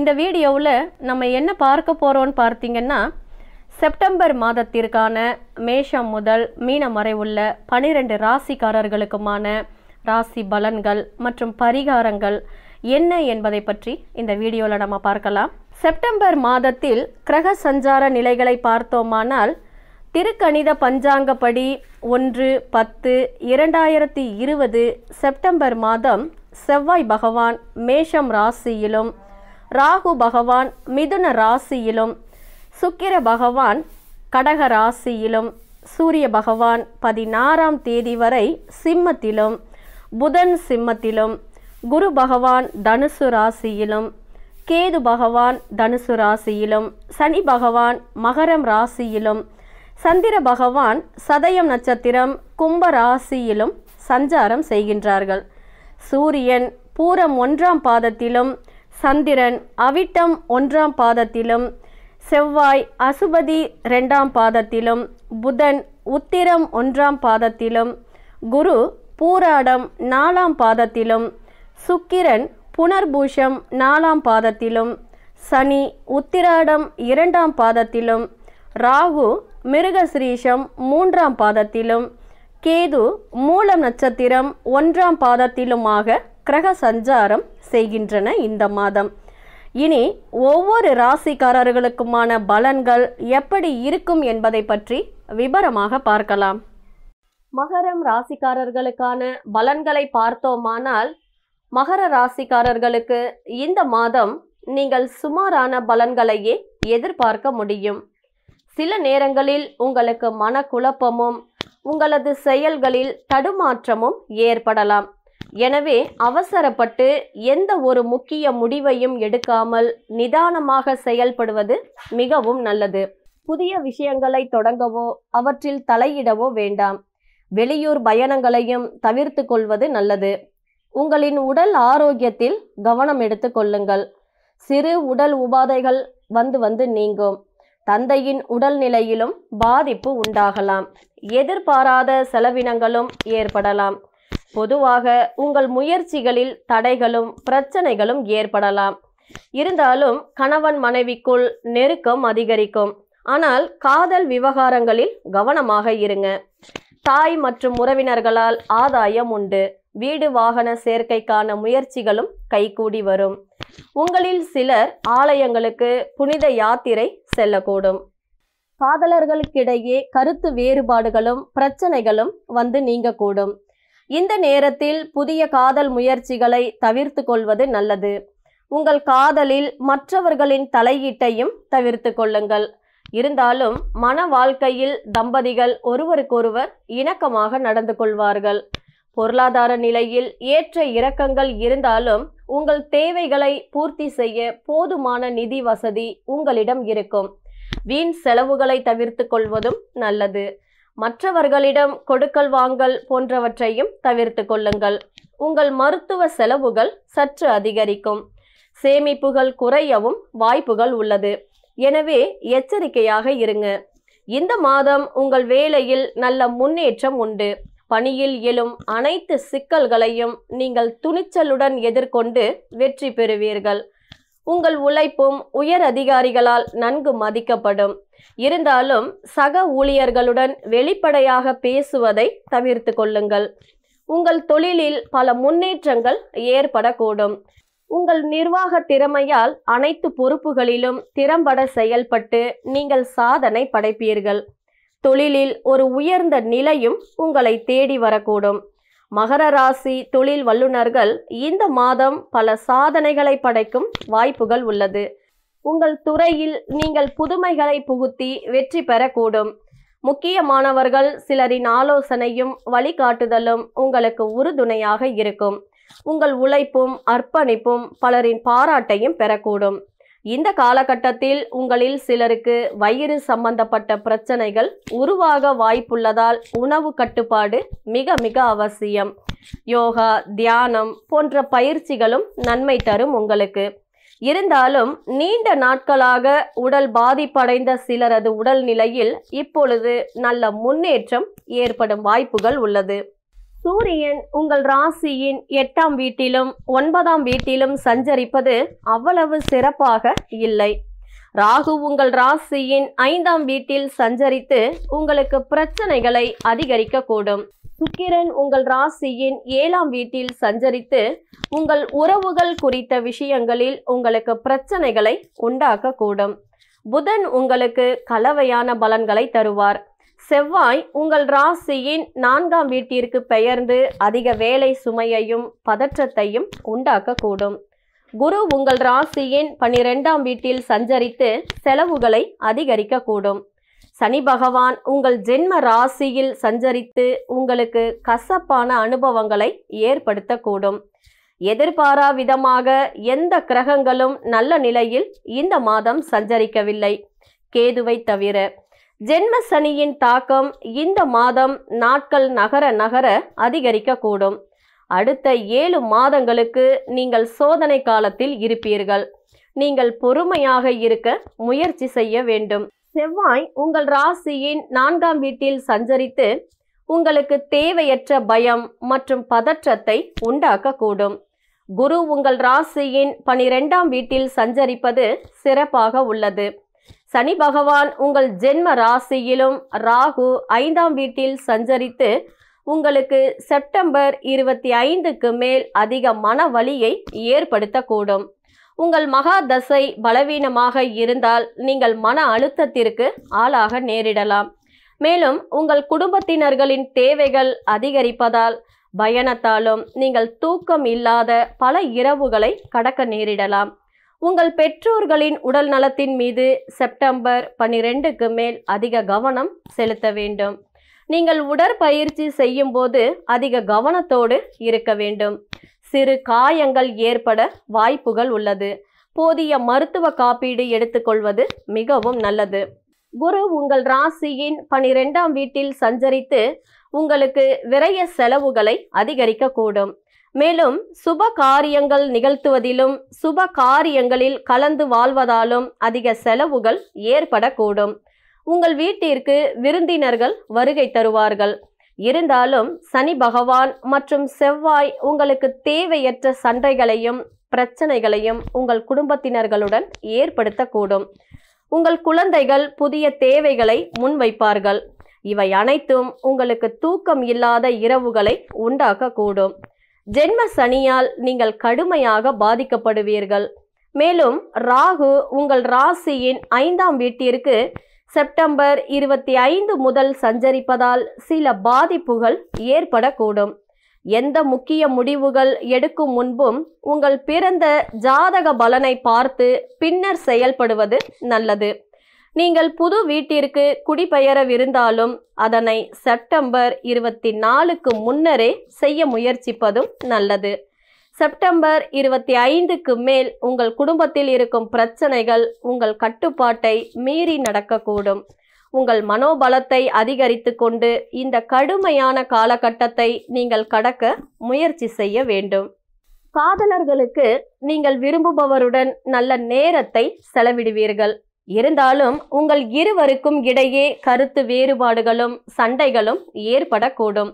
இந்த வீடியோவில் நம்ம என்ன பார்க்க போகிறோன்னு பார்த்தீங்கன்னா, செப்டம்பர் மாதத்திற்கான மேஷம் முதல் மீனம் வரை உள்ள 12 ராசிக்காரர்களுக்குமான ராசி பலன்கள் மற்றும் பரிகாரங்கள் என்ன என்பதை பற்றி இந்த வீடியோவில் நம்ம பார்க்கலாம். செப்டம்பர் மாதத்தில் கிரக சஞ்சார நிலைகளை பார்த்தோமானால், திருக்கணித பஞ்சாங்கப்படி 1/10/2020 செப்டம்பர் மாதம் செவ்வாய் பகவான் மேஷம் ராசியிலும், ராகு பகவான் மிதுன ராசியிலும், சுக்கிர பகவான் கடக ராசியிலும், சூரிய பகவான் 16ஆம் தேதி வரை சிம்மத்திலும், புதன் சிம்மத்திலும், குரு பகவான் தனுசு ராசியிலும், கேது பகவான் தனுசு ராசியிலும், சனி பகவான் மகரம் ராசியிலும், சந்திர பகவான் சதயம் நட்சத்திரம் கும்ப ராசியிலும் சஞ்சாரம் செய்கின்றார்கள். சூரியன் பூரம் 1ஆம் பாதத்திலும், சந்திரன் அவிட்டம் 1ஆம் பாதத்திலும், செவ்வாய் அசுபதி 2ஆம் பாதத்திலும், புதன் உத்திரம் 1ஆம் பாதத்திலும், குரு பூராடம் 4ஆம் பாதத்திலும், சுக்கிரன் புனர்பூஷம் 4ஆம் பாதத்திலும், சனி உத்திராடம் 2ஆம் பாதத்திலும், ராகு மிருகசிரீஷம் 3ஆம் பாதத்திலும், கேது மூலம் நட்சத்திரம் 1ஆம் பாதத்திலுமாக கிரக சஞ்சாரம் செய்கின்றன இந்த மாதம். இனி ஒவ்வொரு ராசிக்காரர்களுக்குமான பலன்கள் எப்படி இருக்கும் என்பதை பற்றி விபரமாக பார்க்கலாம். மகரம் ராசிக்காரர்களுக்கான பலன்களை பார்த்தோமானால், மகர ராசிக்காரர்களுக்கு இந்த மாதம் நீங்கள் சுமாரான பலன்களையே எதிர்பார்க்க முடியும். சில நேரங்களில் உங்களுக்கு மனக்குழப்பமும் உங்களது செயல்களில் தடுமாற்றமும் ஏற்படலாம். எனவே அவசரப்பட்டு எந்த ஒரு முக்கிய முடிவையும் எடுக்காமல் நிதானமாக செயல்படுவது மிகவும் நல்லது. புதிய விஷயங்களை தொடங்கவோ அவற்றில் தலையிடவோ வேண்டாம். வெளியூர் பயணங்களையும் தவிர்த்து கொள்வது நல்லது. உங்களின் உடல் ஆரோக்கியத்தில் கவனம் எடுத்து கொள்ளுங்கள். சிறு உடல் உபாதைகள் வந்து நீங்கும். தந்தையின் உடல்நிலையிலும் பாதிப்பு உண்டாகலாம். எதிர்பாராத செலவினங்களும் ஏற்படலாம். பொதுவாக உங்கள் முயற்சிகளில் தடைகளும் பிரச்சனைகளும் ஏற்படலாம். இருந்தாலும் கணவன் மனைவிக்குள் நெருக்கம் அதிகரிக்கும். ஆனால் காதல் விவகாரங்களில் கவனமாக இருங்க. தாய் மற்றும் உறவினர்களால் ஆதாயம் உண்டு. வீடு வாகன சேர்க்கைக்கான முயற்சிகளும் கைகூடி வரும். உங்களில் சிலர் ஆலயங்களுக்கு புனித யாத்திரை செல்லக்கூடும். காதலர்களுக்கிடையே கருத்து வேறுபாடுகளும் பிரச்சனைகளும் நீங்கக்கூடும். இந்த நேரத்தில் புதிய காதல் முயற்சிகளை தவிர்த்து கொள்வது நல்லது. உங்கள் காதலில் மற்றவர்களின் தலையீட்டையும் தவிர்த்து கொள்ளுங்கள். இருந்தாலும் மன வாழ்க்கையில் தம்பதிகள் ஒருவருக்கொருவர் இணக்கமாக நடந்து கொள்வார்கள். பொருளாதார நிலையில் ஏற்ற இறக்கங்கள் இருந்தாலும் உங்கள் தேவைகளை பூர்த்தி செய்ய போதுமான நிதி வசதி உங்களிடம் இருக்கும். வீண் செலவுகளை தவிர்த்து கொள்வதும் நல்லது. மற்றவர்களிடம் கொடுக்கல் வாங்கல் போன்றவற்றையும் தவிர்த்து கொள்ளுங்கள். உங்கள் மருத்துவ செலவுகள் சற்று அதிகரிக்கும். சேமிப்புகள் குறையவும் வாய்ப்புகள் உள்ளது. எனவே எச்சரிக்கையாக இருங்க. இந்த மாதம் உங்கள் வேலையில் நல்ல முன்னேற்றம் உண்டு. பணியில் எழும் அனைத்து சிக்கல்களையும் நீங்கள் துணிச்சலுடன் எதிர்கொண்டு வெற்றி பெறுவீர்கள். உங்கள் உழைப்பும் உயர் அதிகாரிகளால் நன்கு மதிக்கப்படும். இருந்தாலும் சக ஊழியர்களுடன் வெளிப்படையாக பேசுவதை தவிர்த்து கொள்ளுங்கள். உங்கள் தொழிலில் பல முன்னேற்றங்கள் ஏற்படக்கூடும். உங்கள் நிர்வாக திறமையால் அனைத்து பொறுப்புகளிலும் திறம்பட செயல்பட்டு நீங்கள் சாதனை படைப்பீர்கள். தொழிலில் ஒரு உயர்ந்த நிலையும் உங்களை தேடி வரக்கூடும். மகர ராசி தொழில் வல்லுநர்கள் இந்த மாதம் பல சாதனைகளை படைக்கும் வாய்ப்புகள் உள்ளது. உங்கள் துறையில் நீங்கள் புதுமைகளை புகுத்தி வெற்றி பெறக்கூடும். முக்கியமானவர்கள் சிலரின் ஆலோசனையும் வழிகாட்டுதலும் உங்களுக்கு உறுதுணையாக இருக்கும். உங்கள் உழைப்பும் அர்ப்பணிப்பும் பலரின் பாராட்டையும் பெறக்கூடும். இந்த காலகட்டத்தில் உங்களில் சிலருக்கு வயிறு சம்பந்தப்பட்ட பிரச்சனைகள் உருவாக வாய்ப்புள்ளதால் உணவு கட்டுப்பாடு மிக மிக அவசியம். யோகா, தியானம் போன்ற பயிற்சிகளும் நன்மை தரும் உங்களுக்கு. இருந்தாலும் நீண்ட நாட்களாக உடல் பாதிப்படைந்த சிலரது உடல்நிலையில் இப்பொழுது நல்ல முன்னேற்றம் ஏற்படும் வாய்ப்புகள் உள்ளது. சூரியன் உங்கள் ராசியின் 8ஆம் வீட்டிலும் 9ஆம் வீட்டிலும் சஞ்சரிப்பது அவ்வளவு சிறப்பாக இல்லை. ராகு உங்கள் ராசியின் 5ஆம் வீட்டில் சஞ்சரித்து உங்களுக்கு பிரச்சனைகளை அதிகரிக்கக்கூடும். சுக்கிரன் உங்கள் ராசியின் 7ஆம் வீட்டில் சஞ்சரித்து உங்கள் உறவுகள் குறித்த விஷயங்களில் உங்களுக்கு பிரச்சனைகளை உண்டாக்கக்கூடும். புதன் உங்களுக்கு கலவையான பலன்களை தருவார். செவ்வாய் உங்கள் ராசியின் 4ஆம் வீட்டிற்கு பெயர்ந்து அதிக வேலை சுமையையும் பதற்றத்தையும் உண்டாக்கக்கூடும். குரு உங்கள் ராசியின் 12ஆம் வீட்டில் சஞ்சரித்து செலவுகளை அதிகரிக்கக்கூடும். சனி பகவான் உங்கள் ஜென்ம ராசியில் சஞ்சரித்து உங்களுக்கு கசப்பான அனுபவங்களை ஏற்படுத்தக்கூடும். எதிர்பாரா விதமாக எந்த கிரகங்களும் நல்ல நிலையில் இந்த மாதம் சஞ்சரிக்கவில்லை, கேதுவை தவிர. ஜென்ம சனியின் தாக்கம் இந்த மாதம் நாட்கள் நகர நகர அதிகரிக்கக்கூடும். அடுத்த 7 மாதங்களுக்கு நீங்கள் சோதனை காலத்தில் இருப்பீர்கள். நீங்கள் பொறுமையாக இருக்க முயற்சி செய்ய வேண்டும். செவ்வாய் உங்கள் ராசியின் 4ஆம் வீட்டில் சஞ்சரித்து உங்களுக்கு தேவையற்ற பயம் மற்றும் பதற்றத்தை உண்டாக்கக்கூடும். குரு உங்கள் ராசியின் 12ஆம் வீட்டில் சஞ்சரிப்பது சிறப்பாக உள்ளது. சனி பகவான் உங்கள் ஜென்ம ராசியிலும் ராகு 5ஆம் வீட்டில் சஞ்சரித்து உங்களுக்கு செப்டம்பர் 25க்கு மேல் அதிக மன வலியை ஏற்படுத்தக்கூடும். உங்கள் மகா தசை பலவீனமாக இருந்தால் நீங்கள் மன அழுத்தத்திற்கு ஆளாக நேரிடலாம். மேலும் உங்கள் குடும்பத்தினர்களின் தேவைகள் அதிகரிப்பதால் பயணத்தாலும் நீங்கள் தூக்கம் இல்லாத பல இரவுகளை கடக்க நேரிடலாம். உங்கள் பெற்றோர்களின் உடல் நலத்தின் மீது செப்டம்பர் 12க்கு மேல் அதிக கவனம் செலுத்த வேண்டும். நீங்கள் உடற்பயிற்சி செய்யும் போது அதிக கவனத்தோடு இருக்க வேண்டும். சிறு காயங்கள் ஏற்பட வாய்ப்புகள் உள்ளது. போதிய மருத்துவ காப்பீடு எடுத்துக்கொள்வது மிகவும் நல்லது. குரு உங்கள் ராசியின் 12ஆம் வீட்டில் சஞ்சரித்து உங்களுக்கு விரைய செலவுகளை அதிகரிக்கக்கூடும். மேலும் சுப காரியங்கள் நிகழ்த்துவதிலும் சுப காரியங்களில் கலந்து வாழ்வதாலும் அதிக செலவுகள் ஏற்படக்கூடும். உங்கள் வீட்டிற்கு விருந்தினர்கள் வருகை தருவார்கள். இருந்தாலும் சனி பகவான் மற்றும் செவ்வாய் உங்களுக்கு தேவையற்ற சண்டைகளையும் பிரச்சனைகளையும் உங்கள் குடும்பத்தினர்களுடன் ஏற்படுத்தக்கூடும். உங்கள் குழந்தைகள் புதிய தேவைகளை முன்வைப்பார்கள். இவை அனைத்தும் உங்களுக்கு தூக்கம் இல்லாத இரவுகளை உண்டாக்கக்கூடும். ஜென்ம சனியால் நீங்கள் கடுமையாக பாதிக்கப்படுவீர்கள். மேலும் ராகு உங்கள் ராசியின் 5ஆம் வீட்டிற்கு செப்டம்பர் 25 முதல் சஞ்சரிப்பதால் சில பாதிப்புகள் ஏற்படக்கூடும். எந்த முக்கிய முடிவுகள் எடுக்கும் முன்பும் உங்கள் பிறந்த ஜாதக பலனை பார்த்து பின்னர் செயல்படுவது நல்லது. நீங்கள் புது வீட்டிற்கு குடிபெயரவிருந்தாலும் அதனை செப்டம்பர் 24க்கு முன்னரே செய்ய முயற்சிப்பதும் நல்லது. செப்டம்பர் 25க்கு மேல் உங்கள் குடும்பத்தில் இருக்கும் பிரச்சனைகள் உங்கள் கட்டுப்பாட்டை மீறி நடக்கக்கூடும். உங்கள் மனோபலத்தை அதிகரித்து கொண்டு இந்த கடுமையான காலகட்டத்தை நீங்கள் கடக்க முயற்சி செய்ய வேண்டும். காதலர்களுக்கு நீங்கள் விரும்புபவருடன் நல்ல நேரத்தை செலவிடுவீர்கள். இருந்தாலும் உங்கள் இருவருக்கும் இடையே கருத்து வேறுபாடுகளும் சண்டைகளும் ஏற்படக்கூடும்.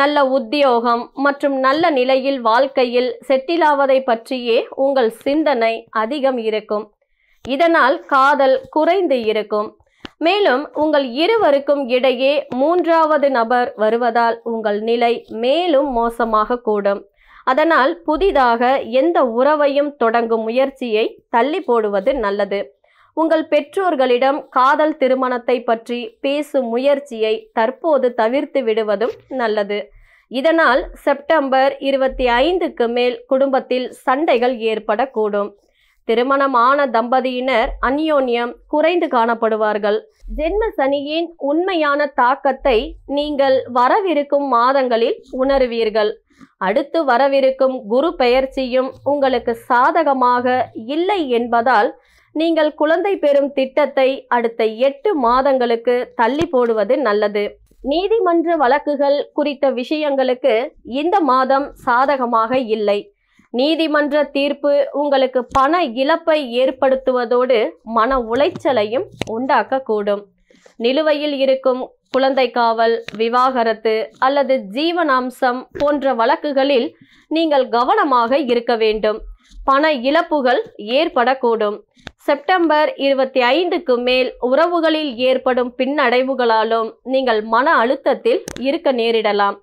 நல்ல உத்தியோகம் மற்றும் நல்ல நிலையில் வாழ்க்கையில் செட்டிலாவதை பற்றியே உங்கள் சிந்தனை அதிகம் இருக்கும். இதனால் காதல் குறைந்து இருக்கும். மேலும் உங்கள் இருவருக்கும் இடையே 3வது நபர் வருவதால் உங்கள் நிலை மேலும் மோசமாக கூடும். அதனால் புதிதாக எந்த உறவையும் தொடங்கும் முயற்சியை தள்ளி போடுவது நல்லது. உங்கள் பெற்றோர்களிடம் காதல் திருமணத்தை பற்றி பேசும் முயற்சியை தற்போது தவிர்த்து விடுவதும் நல்லது. இதனால் செப்டம்பர் 25க்கு மேல் குடும்பத்தில் சண்டைகள் ஏற்படக்கூடும். திருமணமான தம்பதியினர் அந்யோன்யம் குறைந்து காணப்படுவார்கள். ஜென்ம சனியின் உண்மையான தாக்கத்தை நீங்கள் வரவிருக்கும் மாதங்களில் உணருவீர்கள். அடுத்து வரவிருக்கும் குரு பெயர்ச்சியும் உங்களுக்கு சாதகமாக இல்லை என்பதால் நீங்கள் குழந்தை பெறும் திட்டத்தை அடுத்த 8 மாதங்களுக்கு தள்ளி போடுவது நல்லது. நீதிமன்ற வழக்குகள் குறித்த விஷயங்களுக்கு இந்த மாதம் சாதகமாக இல்லை. நீதிமன்ற தீர்ப்பு உங்களுக்கு பண இழப்பை ஏற்படுத்துவதோடு மன உளைச்சலையும் உண்டாக்கக்கூடும். நிலுவையில் இருக்கும் குழந்தை காவல், விவாகரத்து அல்லது ஜீவனாம்சம் போன்ற வழக்குகளில் நீங்கள் கவனமாக இருக்க வேண்டும். பண இழப்புகள் ஏற்படக்கூடும். செப்டம்பர் 25க்கு மேல் உறவுகளில் ஏற்படும் பின்னடைவுகளாலும் நீங்கள் மன அழுத்தத்தில் இருக்க நேரிடலாம்.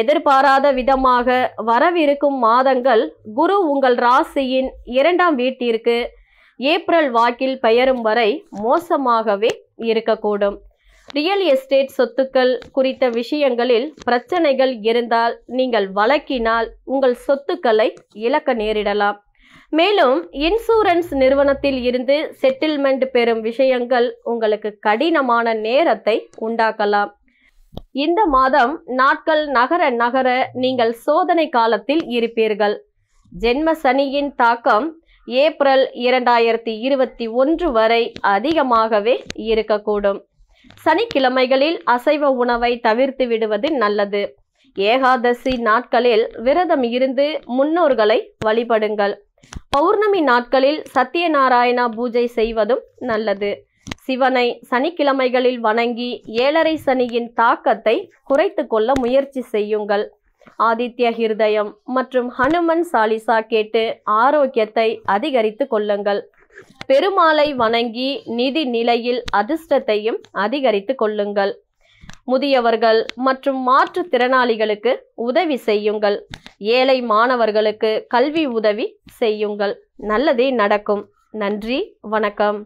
எதிர்பாராத விதமாக வரவிருக்கும் மாதங்கள் குரு உங்கள் ராசியின் 2ஆம் வீட்டிற்கு ஏப்ரல் வாக்கில் பெயரும் வரை மோசமாகவே இருக்கக்கூடும். ரியல் எஸ்டேட் சொத்துக்கள் குறித்த விஷயங்களில் பிரச்சனைகள் இருந்தால் நீங்கள் வழக்கினால் உங்கள் சொத்துக்களை இழக்க நேரிடலாம். மேலும் இன்சூரன்ஸ் நிறுவனத்தில் இருந்து செட்டில்மெண்ட் பெறும் விஷயங்கள் உங்களுக்கு கடினமான நேரத்தை உண்டாக்கலாம். இந்த மாதம் நாட்கள் நகர நகர நீங்கள் சோதனை காலத்தில் இருப்பீர்கள். ஜென்ம சனியின் தாக்கம் ஏப்ரல் 2021 வரை அதிகமாகவே இருக்கக்கூடும். சனிக்கிழமைகளில் அசைவ உணவை தவிர்த்து விடுவது நல்லது. ஏகாதசி நாட்களில் விரதம் இருந்து முன்னோர்களை வழிபடுங்கள். பௌர்ணமி நாட்களில் சத்யநாராயண பூஜை செய்வதும் நல்லது. சிவனை சனிக்கிழமைகளில் வணங்கி 7:30 சனியின் தாக்கத்தை குறைத்து கொள்ள முயற்சி செய்யுங்கள். ஆதித்ய ஹிருதயம் மற்றும் ஹனுமன் சாலிசா கேட்டு ஆரோக்கியத்தை அதிகரித்து கொள்ளுங்கள். பெருமாளை வணங்கி நிதி நிலையில் அதிர்ஷ்டத்தையும் அதிகரித்து கொள்ளுங்கள். முதியவர்கள் மற்றும் மாற்றுத்திறனாளிகளுக்கு உதவி செய்யுங்கள். ஏழை மாணவர்களுக்கு கல்வி உதவி செய்யுங்கள். நல்லதே நடக்கும். நன்றி, வணக்கம்.